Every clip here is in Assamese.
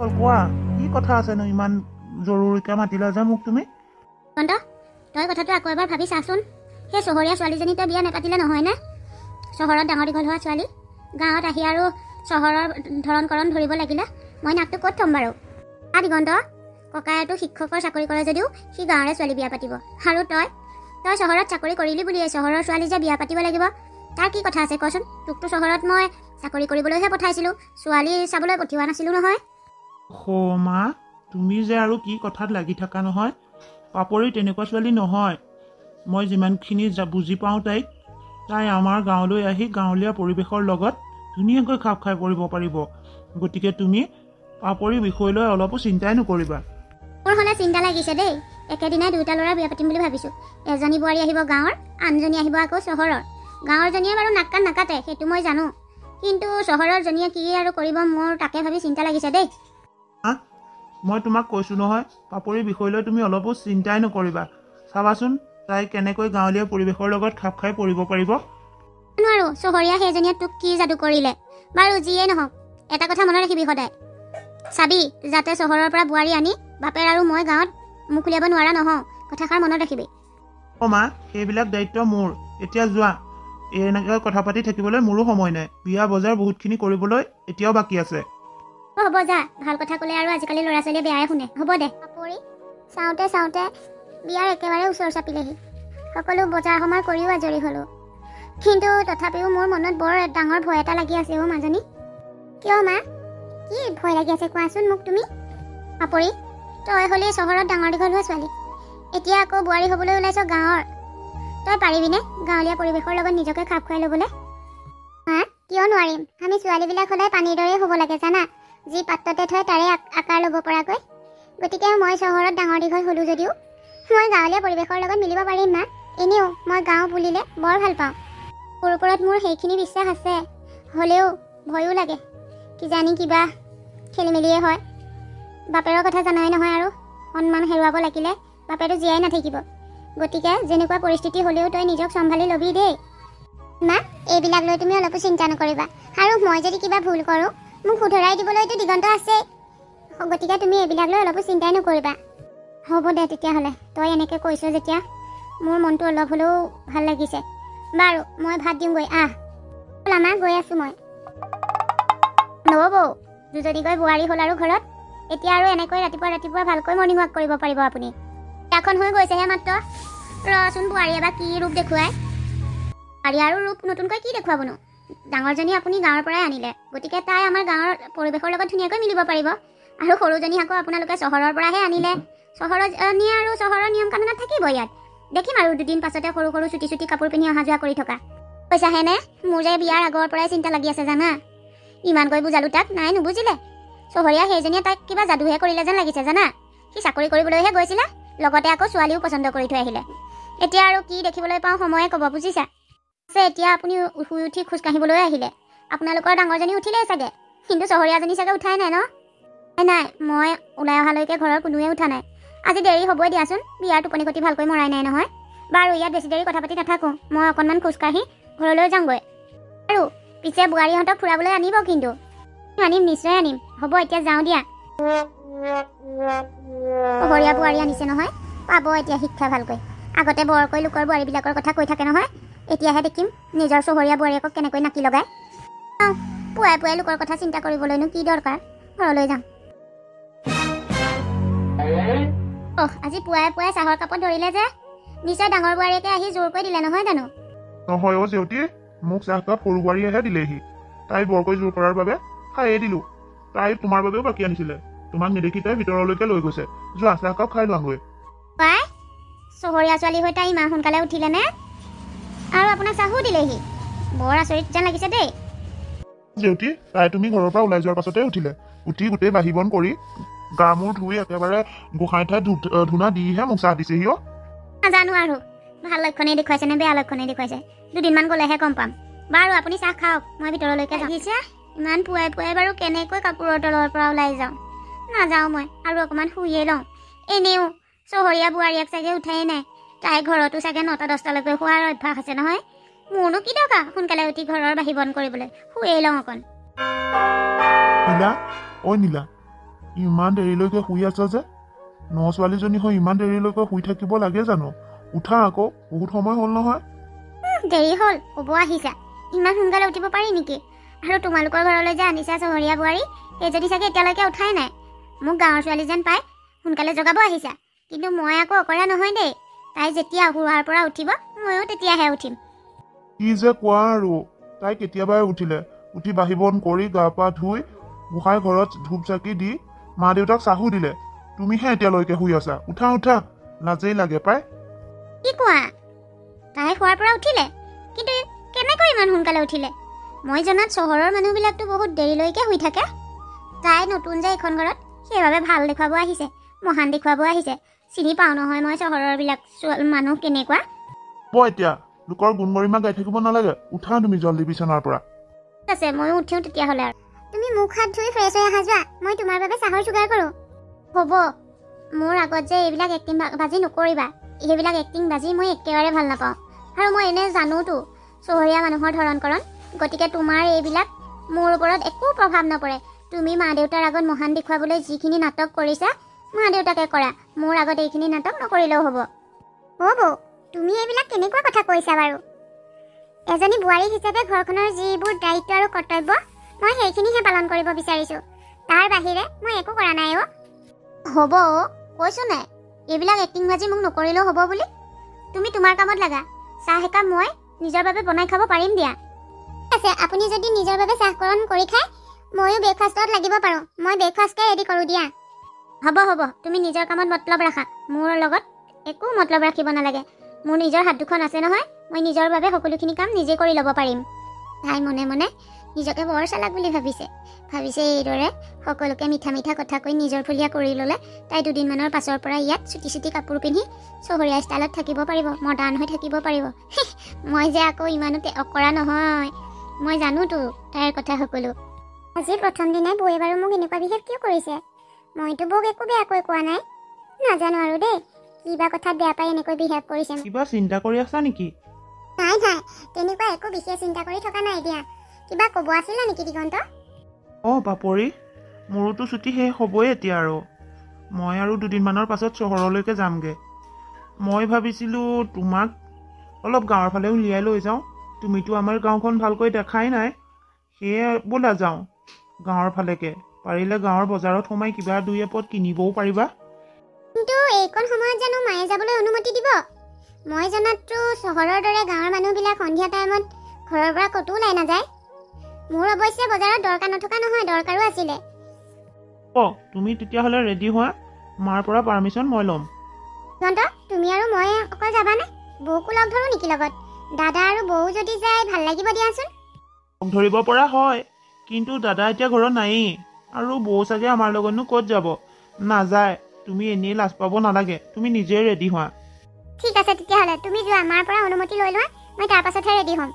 কোৱা কি কথা আছে ন ইমান জৰুৰীকে মাতিলা যে মোক তুমি? কন্দা তই কথাটো আকৌ এবাৰ ভাবি চাচোন। সেই চহৰীয়া ছোৱালীজনী তই বিয়া নাপাতিলে নহয় না? চহৰত ডাঙৰ দীঘল হোৱা ছোৱালী, গাঁৱত আহি আৰু চহৰৰ ধৰণ কৰণ ধৰিব লাগিলা। মই নাকটো ক'ত থ'ম বাৰু? আ দিগন্ত ককায়েতো শিক্ষকৰ চাকৰি কৰে যদিও সি গাঁৱৰে ছোৱালী বিয়া পাতিব, আৰু তই তই চহৰত চাকৰি কৰিলি বুলিয়ে চহৰৰ ছোৱালী যে বিয়া পাতিব লাগিব তাৰ কি কথা আছে কচোন? তোকতো চহৰত মই চাকৰি কৰিবলৈহে পঠাইছিলোঁ, ছোৱালী চাবলৈ পঠিওৱা নাছিলোঁ নহয়। মা তুমি যে আৰু কি কথাত লাগি থকা নহয়। পাপৰি তেনেকুৱা ছোৱালী নহয়, মই যিমানখিনি বুজি পাওঁ তাইক, তাই আমাৰ গাঁৱলৈ আহি গাঁৱলীয়া পৰিৱেশৰ লগত ধুনীয়াকৈ খাপ খাই পৰিব পাৰিব। গতিকে তুমি পাপৰি বিষয়লৈ অলপো চিন্তাই নকৰিবা। মোৰ হ'লে চিন্তা লাগিছে দেই, একেদিনাই দুয়োটা ল'ৰা বিয়া পাতিম বুলি ভাবিছোঁ। এজনী বোৱাৰী আহিব গাঁৱৰ, আনজনী আহিব আকৌ চহৰৰ। গাঁৱৰজনীয়ে বাৰু নাক কাণ নাকাটে সেইটো মই জানো, কিন্তু চহৰৰজনীয়ে কি আৰু কৰিব মোৰ তাকে ভাবি চিন্তা লাগিছে দেই। মই তোমাক কৈছোঁ নহয়, পাপৰি বিষয়লৈ তুমি অলপো চিন্তাই নকৰিবা। চাবাচোন তাই কেনেকৈ গাঁৱলীয়া পৰিৱেশৰ লগত খাপ খাই পৰিব পাৰিব। নোৱাৰো, চহৰীয়া সেইজনীয়ে তোক কি যাদু কৰিলে বাৰু? যিয়ে নহওক এটা কথা মনত ৰাখিবি সদায়, চাবি যাতে চহৰৰ পৰা বোৱাৰী আনি বাপেৰ আৰু মই গাঁৱত মুখ উলিয়াব নোৱাৰা নহওঁ, কথাষাৰ মনত ৰাখিবি। অ মা, সেইবিলাক দায়িত্ব মোৰ। এতিয়া যোৱা, এনেকৈ কথা পাতি থাকিবলৈ মোৰো সময় নাই, বিয়া বজাৰ বহুতখিনি কৰিবলৈ এতিয়াও বাকী আছে। হ'ব যা, ভাল কথা ক'লে আৰু আজিকালি ল'ৰা ছোৱালীয়ে বেয়াই শুনে। হ'ব দে। পাপৰি চাওঁতে চাওঁতে বিয়াৰ একেবাৰে ওচৰ চাপিলেহি। সকলো বজাৰ সমাৰ কৰিও আজৰি হ'লোঁ, কিন্তু তথাপিও মোৰ মনত বৰ ডাঙৰ ভয় এটা লাগি আছে। অ' মাজনী। কিয় মা, কি ভয় লাগি আছে কোৱাচোন মোক তুমি? পাপৰি তই হ'লে চহৰত ডাঙৰ দীঘল হোৱা ছোৱালী, এতিয়া আকৌ বোৱাৰী হ'বলৈ ওলাইছ গাঁৱৰ। তই পাৰিবিনে গাঁৱলীয়া পৰিৱেশৰ লগত নিজকে খাপ খুৱাই ল'বলৈ? মা কিয় নোৱাৰিম, আমি ছোৱালীবিলাক সদায় পানীৰ দৰেই হ'ব লাগে জানা, যি পাত্ৰতে থয় তাৰে আকাৰ ল'ব পৰাকৈ। গতিকে মই চহৰত ডাঙৰ দীঘল হ'লোঁ যদিও মই গাঁৱলীয়া পৰিৱেশৰ লগত মিলিব পাৰিম মা। এনেও মই গাঁও বুলিলে বৰ ভাল পাওঁ, মোৰ ওপৰত মোৰ সেইখিনি বিশ্বাস আছে। হ'লেও ভয়ো লাগে, কিজানি কিবা খেলি মেলিয়ে হয়। বাপেৰৰ কথা জানাই নহয়, আৰু সন্মান হেৰুৱাব লাগিলে বাপেৰটো জীয়াই নাথাকিব। গতিকে যেনেকুৱা পৰিস্থিতি হ'লেও তই নিজক চম্ভালি ল'বি দেই মা। এইবিলাক লৈ তুমি অলপো চিন্তা নকৰিবা, আৰু মই যদি কিবা ভুল কৰোঁ মোক শুধৰাই দিবলৈতো দিগন্ত আছেই। গতিকে তুমি এইবিলাক লৈ অলপো চিন্তাই নকৰিবা। হ'ব দে, তেতিয়াহ'লে তই এনেকৈ কৈছ যেতিয়া মোৰ মনটো অলপ হ'লেও ভাল লাগিছে। বাৰু মই ভাত দিওঁগৈ, আহ আমা গৈ আছোঁ মই। নবৌ দুজনীকৈ বোৱাৰী হ'ল আৰু ঘৰত, এতিয়া আৰু এনেকৈ ৰাতিপুৱা ৰাতিপুৱা ভালকৈ মৰ্ণিং ৱাক কৰিব পাৰিব আপুনি। এখন হৈ গৈছেহে মাত্ৰ, ৰচোন বোৱাৰীয়ে বা কি ৰূপ দেখুৱাই। বোৱাৰী আৰু ৰূপ নতুনকৈ কি দেখুৱাবনো? ডাঙৰজনী আপুনি গাঁৱৰ পৰাই আনিলে, গতিকে তাই আমাৰ গাঁৱৰ পৰিৱেশৰ লগত ধুনীয়াকৈ মিলিব পাৰিব, আৰু সৰুজনী আকৌ আপোনালোকে চহৰৰ পৰাহে আনিলে। চহৰজনী আৰু চহৰৰ নিয়ম কানুনত থাকিব। ইয়াত দেখিম আৰু দুদিন পাছতে সৰু সৰু চুটি চুটি কাপোৰ পিন্ধি অহা যোৱা কৰি থকা। কৈছাহেনে মোৰ যে বিয়াৰ আগৰ পৰাই চিন্তা লাগি আছে জানা। ইমানকৈ বুজালোঁ তাক, নাই নুবুজিলে। চহৰীয়া সেইজনীয়ে তাইক কিবা যাদুহে কৰিলে যেন লাগিছে জানা। সি চাকৰি কৰিবলৈহে গৈছিলে, লগতে আকৌ ছোৱালীও পচন্দ কৰি থৈ আহিলে। এতিয়া আৰু কি দেখিবলৈ পাওঁ সময়ে ক'ব, বুজিছা? আছে এতিয়া আপুনি শুই উঠি খোজকাঢ়িবলৈ আহিলে, আপোনালোকৰ ডাঙৰজনী উঠিলেই চাগে, কিন্তু চহৰীয়াজনী চাগে উঠাই নাই ন? নাই, মই ওলাই অহালৈকে ঘৰৰ কোনোৱে উঠা নাই। আজি দেৰি হ'বই দিয়াচোন, বিয়াৰ টোপনি কটি ভালকৈ মৰাই নাই নহয়। বাৰু ইয়াত বেছি দেৰি কথা পাতি নাথাকোঁ, মই অকণমান খোজকাঢ়ি ঘৰলৈ যাওঁগৈ। আৰু পিছে বোৱাৰীহঁতক ফুৰাবলৈ আনিব কিন্তু। আনিম, নিশ্চয় আনিম। হ'ব এতিয়া যাওঁ দিয়া। চহৰীয়া বোৱাৰী আনিছে নহয়, পাব এতিয়া শিক্ষা ভালকৈ। আগতে বৰকৈ লোকৰ বোৱাৰীবিলাকৰ কথা কৈ থাকে নহয়, এতিয়াহে দেখিম নিজৰ চহৰীয়া বোৱাৰীয়েকক কেনেকৈ নাকি লগায়। পুৱাই পুৱাই লোকৰ কথা চিন্তা কৰিবলৈনো কি দৰকাৰ, ঘৰলৈ যাম। অহ, আজি পুৱাই পুৱাই চাহৰ কাপত ধৰিলে যে, নিশ্চয় ডাঙৰ বোৱাৰীয়েকে আহি জোৰকৈ দিলে নহয় জানো? নহয় অ' জেউতি, মোক চাহকাপ সৰু বোৱাৰীয়েহে দিলেহি। তাই বৰকৈ জোৰ কৰাৰ বাবে খায়েই দিলোঁ। তাই তোমাৰ বাবেও বাকী আনিছিলে, তোমাক নেদেখি তাই ভিতৰলৈকে লৈ গৈছে। যোৱা চাহকাপ খাই লোৱাগৈ। পাই চহৰীয়া ছোৱালী হৈ তাই ইমান সোনকালে উঠিলে নে? আৰু আপোনাক চাহো দিলেহি, বৰ আচৰিত যেন লাগিছে দেই। জেউতি তাই তুমি ঘৰৰ পৰা ওলাই যোৱাৰ পাছতে উঠিলে, উঠি গোটেই বাহি বন কৰি গা মূৰ ধুই একেবাৰে গোসাঁই ঠাই ধূনা দিহে মোক চাহ দিছেহি। অ' নাজানো আৰু ভাল লক্ষণেই দেখুৱাইছে নে বেয়া লক্ষণেই দেখুৱাইছে, দুদিনমান গ'লেহে গম পাম। বাৰু আপুনি চাহ খাওক, মই ভিতৰলৈকে আহিছে। ইমান পুৱাই পুৱাই বাৰু কেনেকৈ কাপোৰৰ তলৰ পৰা ওলাই যাওঁ? নাযাওঁ মই, আৰু অকণমান শুয়ে লওঁ। এনেও চহৰীয়া বোৱাৰীয়েক চাগে উঠাই নাই, তাই ঘৰতো চাগে 9টা-10টালৈকে শোৱাৰ অভ্যাস আছে নহয়। মোৰনো কি দৰকাৰ সোনকালে উঠি ঘৰৰ বাহি বন কৰিবলৈ, শুয়ে লওঁ অকণ। নীলা, অ' নীলা, ইমান দেৰিলৈকে শুই আছা যে? ন ছোৱালীজনী হৈ ইমান দেৰিলৈকে শুই থাকিব লাগে জানো? উঠা আকৌ, বহুত সময় হ'ল নহয়। দেৰি হ'ল, হ'ব আহিছা। ইমান সোনকালে উঠিব পাৰি নেকি? আৰু তোমালোকৰ ঘৰলৈ যে আনিছা চহৰীয়া বোৱাৰী, সেই যদি চাগে এতিয়ালৈকে উঠাই নাই। মোক গাঁৱৰ ছোৱালী যেন পাই সোনকালে জগাব আহিছা, কিন্তু মই আকৌ অকৰা নহয় দেই। তাই যেতিয়া শুৱাৰ পৰা উঠিব ময়ো তেতিয়াহে উঠিম। কি যে কোৱা আৰু, তাই কেতিয়াবাই উঠিলে। উঠি বাঢ়ি বন কৰি গা পা ধুই গোসাঁই ঘৰত ধূপ চাকি দি মা দেউতাক চাহু দিলে। তুমিহে এতিয়ালৈকে শুই আছা, উঠা উঠা। লাজেই লাগে পাই। কি কোৱা, তাই শুৱাৰ পৰা উঠিলে? কিন্তু কেনেকৈ ইমান সোনকালে উঠিলে? মই জনাত চহৰৰ মানুহবিলাকতো বহুত দেৰিলৈকে শুই থাকে। তাই নতুন যে এইখন ঘৰত, সেইবাবে ভাল দেখুৱাব আহিছে, মহান দেখুৱাব আহিছে। চিনি পাওঁ নহয় মই চহৰৰবিলাক মানুহ কেনেকুৱা। মই এতিয়া লোকৰ গুণগৰিমা গাই থাকিব নালাগে। উঠা তুমি জলদি বিচনাৰ পৰা। ঠিক আছে, ময়ো উঠিও তেতিয়াহ'লে। আৰু তুমি মুখ হাত ধুই ফ্ৰেছ হৈ আহা যোৱা, মই তোমাৰ বাবে চাহৰ যোগাৰ কৰোঁ। হ'ব, মোৰ আগত যে এইবিলাক এক্টিং বাজি নকৰিবা। এইবিলাক এক্টিং বাজি মই একেবাৰে ভাল নাপাওঁ। আৰু মই এনে জানোতো চহৰীয়া মানুহৰ ধৰণকৰণ, গতিকে তোমাৰ এইবিলাক মোৰ ওপৰত একো প্ৰভাৱ নপৰে। তুমি মা দেউতাৰ আগত মহান দেখুৱাবলৈ যিখিনি নাটক কৰিছা, মা দেউতাকে কৰা। মোৰ আগত এইখিনি নাটক নকৰিলেও হ'ব। হ'ব, তুমি এইবিলাক কেনেকুৱা কথা কৈছা বাৰু? এজনী বোৱাৰী হিচাপে ঘৰখনৰ যিবোৰ দায়িত্ব আৰু কৰ্তব্য, মই সেইখিনিহে পালন কৰিব বিচাৰিছোঁ। তাৰ বাহিৰে মই একো কৰা নাই। অ' হ'ব, কৈছোঁ নাই এইবিলাক এক্টিং ভাজি মোক নকৰিলেও হ'ব বুলি। তুমি তোমাৰ কামত লাগা। চাহ একাপ মই নিজৰ বাবে বনাই খাব পাৰিম দিয়া। ঠিক আছে, আপুনি যদি নিজৰ বাবে চাহকৰণ কৰি খায়, ময়ো ব্ৰেকফাষ্টত লাগিব পাৰোঁ। মই ব্ৰেকফাষ্টে ৰেডি কৰোঁ দিয়া। হ'ব হ'ব, তুমি নিজৰ কামত মতলব ৰাখা, মোৰ লগত একো মতলব ৰাখিব নালাগে। মোৰ নিজৰ হাত দুখন আছে নহয়, মই নিজৰ বাবে সকলোখিনি কাম নিজে কৰি ল'ব পাৰিম। তাই মনে মনে নিজকে বৰ চালাক বুলি ভাবিছে। এইদৰে সকলোকে মিঠা মিঠা কথা কৈ নিজৰ ফুলীয়া কৰি ল'লে তাই দুদিনমানৰ পাছৰ পৰা ইয়াত চুটি চুটি কাপোৰ পিন্ধি চহৰীয়া ষ্টাইলত থাকিব পাৰিব, মডাৰ্ণ হৈ থাকিব পাৰিব। মই যে আকৌ ইমানতে অকৰা নহয়, মই জানোতো তাইৰ কথা সকলো। আজিৰ প্ৰথম দিনাই বৌয়ে বাৰু মোক এনেকুৱা বিহেভ কিয় কৰিছে? মইতো বৌক একো বেয়াকৈ কোৱা নাই। নাজানো আৰু দেই, কিবা কথাত বেয়া পাই এনেকৈ বিহেভ কৰিছে। কিবা চিন্তা কৰি আছা নেকি? নাই নাই, তেনেকুৱা একো বিশেষ চিন্তা কৰি থকা নাই দিয়া। কিবা ক'ব আছিলে নেকি দিগন্ত? অঁ বাপৰি, মোৰোতো ছুটি শেষ হ'বই এতিয়া। আৰু মই আৰু দুদিনমানৰ পাছত চহৰলৈকে যামগৈ। মই ভাবিছিলোঁ তোমাক অলপ গাঁৱৰ ফালে উলিয়াই লৈ যাওঁ। তুমিতো আমাৰ গাঁওখন ভালকৈ দেখাই নাই, সেয়ে ব'লা যাওঁ গাঁৱৰ ফালেকে। পাৰিলে গাঁৱৰ বজাৰত সোমাই কিবা দুই এপদ কিনিবও পাৰিবা। কিন্তু এইকণ সময়ত জানো মায়ে যাবলৈ অনুমতি দিব? মই জনাততো চহৰৰ দৰে গাঁৱৰ মানুহবিলাক সন্ধিয়া টাইমত ঘৰৰ পৰা ক'তো ওলাই নাযায়। মোৰ অৱশ্যে বজাৰত দৰকাৰ নথকা নহয়, দৰকাৰো আছিলে। অঁ তুমি তেতিয়াহ'লে ৰেডি হোৱা, মাৰ পৰা পাৰ্মিশ্যন মই ল'ম। দিগন্ত, তুমি আৰু মই অকল যাবানে? বৌকো লগ ধৰোঁ নেকি লগত? দাদা আৰু বৌ যদি যায় ভাল লাগিব দিয়াচোন। লগ ধৰিব পৰা হয়, কিন্তু দাদা এতিয়া ঘৰত নায়েই, আৰু বৌ চাগে আমাৰ লগতনো ক'ত যাব? নাযায়, তুমি এনেই লাজ পাব নালাগে, তুমি নিজে ৰেডি হোৱা। ঠিক আছে তেতিয়াহ'লে, তুমি যোৱা, মাৰ পৰা অনুমতি লৈ লোৱা, মই তাৰ পাছতহে ৰেডি হ'ম।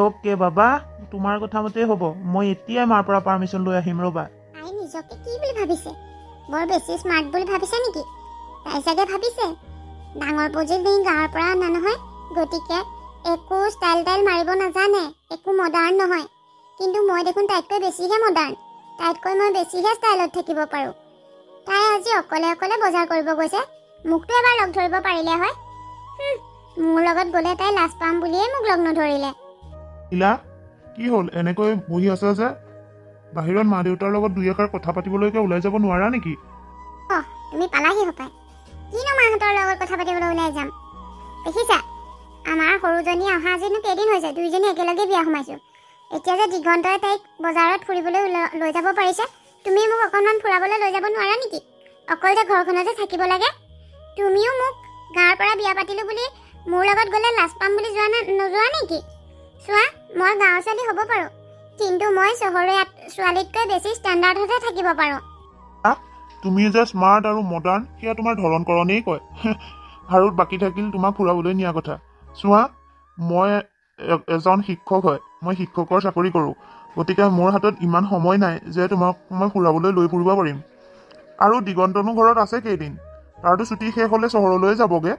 অ'কে বাবা, তোমাৰ কথা মতেই হ'ব। মই এতিয়াই মাৰ পৰা পাৰ্মিশ্যন লৈ আহিম, ৰ'বা। তাই নিজকে কি বুলি ভাবিছে? বৰ বেছি স্মাৰ্ট বুলি ভাবিছে নেকি? তাই চাগে ভাবিছে ডাঙৰ বৌজীক নি গাঁৱৰ পৰা অনা নহয়, গতিকে একো ষ্টাইল মাৰিব নাজানে, একো মডাৰ্ণ নহয়। কিন্তু মই দেখোন তাইতকৈ বেছিহে মডাৰ্ণ, তাইতকৈ মই বেছিহে ষ্টাইলত থাকিব পাৰোঁ। তাই আজি অকলে অকলে বজাৰ কৰিব গৈছে, মোকতো এবাৰ লগ ধৰিব পাৰিলে হয়। মোৰ লগত গ'লে তাই লাজ পাম বুলিয়েই মোক লগ নধৰিলে। ইলা, কি হ'ল এনেকৈ বহি আছা যে? বাহিৰত মা দেউতাৰ লগত দুই এষাৰ কথা পাতিবলৈকে ওলাই যাব নোৱাৰা নেকি? অঁ তুমি পালাহি হপাই, কিনো মাহঁতৰ লগত কথা পাতিবলৈ ওলাই যাম। দেখিছা, আমাৰ সৰুজনী অহা আজিনো কেইদিন হৈছে, দুইজনী একেলগে বিয়া সোমাইছোঁ। এতিয়া যে দিগন্তই তাইক বজাৰত ফুৰিবলৈ লৈ যাব পাৰিছে, তুমি মোক অকণমান ফুৰাবলৈ লৈ যাব নোৱাৰা নেকি? অকল যে ঘৰখনতে থাকিব লাগে। তুমিও মোক গাঁৱৰ পৰা বিয়া পাতিলোঁ বুলি মোৰ লগত গ'লে লাজ পাম বুলি নোযোৱা নেকি? চোৱা, মই গাঁৱৰ ছোৱালী হ'ব পাৰোঁ, কিন্তু মই চহৰীয়া ছোৱালীতকৈ বেছি ষ্টেণ্ডাৰ্ডতহে থাকিব পাৰোঁ। তুমি যে স্মাৰ্ট আৰু মডাৰ্ণ, সেয়া তোমাৰ ধৰণ কৰণেই কয়। আৰু বাকী থাকিল তোমাক ফুৰাবলৈ নিয়া কথা। চোৱা, মই এজন শিক্ষক হয়, মই শিক্ষকৰ চাকৰি কৰোঁ, গতিকে মোৰ হাতত ইমান সময় নাই যে তোমাক মই ফুৰাবলৈ লৈ ফুৰিব পাৰিম। আৰু দিগন্তনো ঘৰত আছে কেইদিন, তাৰতো ছুটি শেষ হ'লে চহৰলৈ যাবগৈ।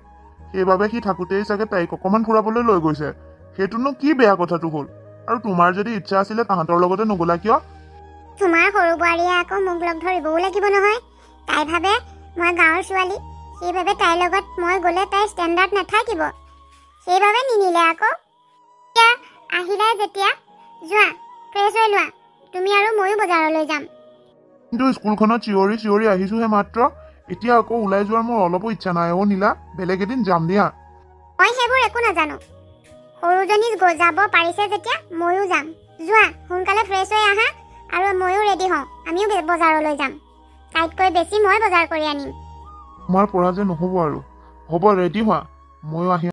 সেইবাবে সি থাকোঁতেই চাগে তাইক অকণমান ফুৰাবলৈ লৈ গৈছে। সেইটোনো কি বেয়া কথাটো হ'ল? আৰু তোমাৰ যদি ইচ্ছা আছিলে তাহাঁতৰ লগতে নগ'লা কিয়? তোমাৰ সৰু বোৱাৰীয়ে আকৌ মোক লগ ধৰিবও লাগিব নহয়। তাই ভাবে মই গাঁৱৰ ছোৱালী, সেইবাবে তাইৰ লগত মই গ'লে তাইৰ ষ্টেণ্ডাৰ্ড নাথাকিব, সেইবাবে নিনিলে আকৌ। এতিয়া আহিলাই যেতিয়া, যোৱা ফ্ৰেছ হৈ লোৱা, তুমি আৰু ময়ো বজাৰলৈ যাম। কিন্তু স্কুলখনত চিঞৰি চিঞৰি আহিছোহে মাত্ৰ, এতিয়া আকৌ ওলাই যোৱাৰ মোৰ অলপো ইচ্ছা নাই। অ' নীলা, বেলেগ এদিন যাম দিয়া। মই সেইবোৰ একো নাজানো, সৰুজনী যাব পাৰিছে যেতিয়া ময়ো যাম। যোৱা সোনকালে ফ্ৰেছ হৈ আহা আৰু ময়ো ৰেডি হওঁ, আমিও বজাৰলৈ যাম। তাইতকৈ বেছি মই বজাৰ কৰি আনিম। তোমাৰ পৰা যে নহ'ব আৰু, হ'ব ৰেডি হোৱা, ময়ো আহিম।